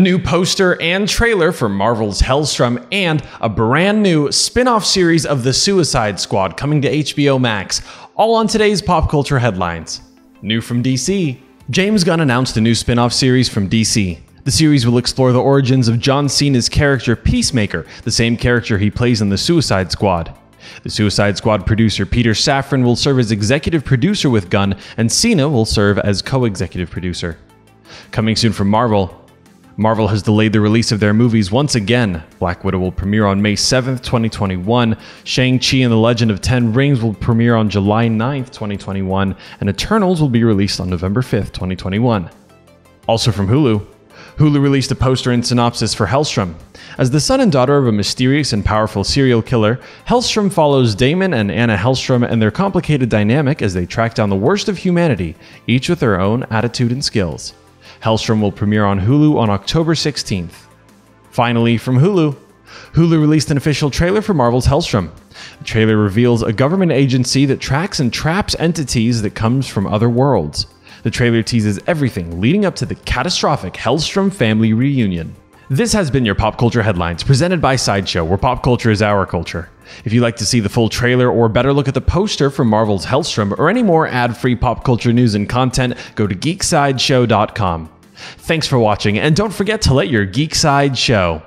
a new poster and trailer for Marvel's Helstrom, and a brand new spin-off series of The Suicide Squad coming to HBO Max, all on today's pop culture headlines. New from DC. James Gunn announced a new spin-off series from DC. The series will explore the origins of John Cena's character Peacemaker, the same character he plays in The Suicide Squad. The Suicide Squad producer Peter Safran will serve as executive producer with Gunn, and Cena will serve as co-executive producer. Coming soon from Marvel. Marvel has delayed the release of their movies once again. Black Widow will premiere on May 7th, 2021, Shang-Chi and the Legend of Ten Rings will premiere on July 9th, 2021, and Eternals will be released on November 5th, 2021. Also from Hulu. Hulu released a poster and synopsis for Helstrom. As the son and daughter of a mysterious and powerful serial killer, Helstrom follows Damon and Anna Helstrom and their complicated dynamic as they track down the worst of humanity, each with their own attitude and skills. Helstrom will premiere on Hulu on October 16th. Finally, from Hulu. Hulu released an official trailer for Marvel's Helstrom. The trailer reveals a government agency that tracks and traps entities that comes from other worlds. The trailer teases everything leading up to the catastrophic Helstrom family reunion. This has been your Pop Culture Headlines, presented by Sideshow, where pop culture is our culture. If you'd like to see the full trailer or better look at the poster for Marvel's Helstrom or any more ad-free pop culture news and content, go to GeekSideshow.com. Thanks for watching, and don't forget to let your geek side show.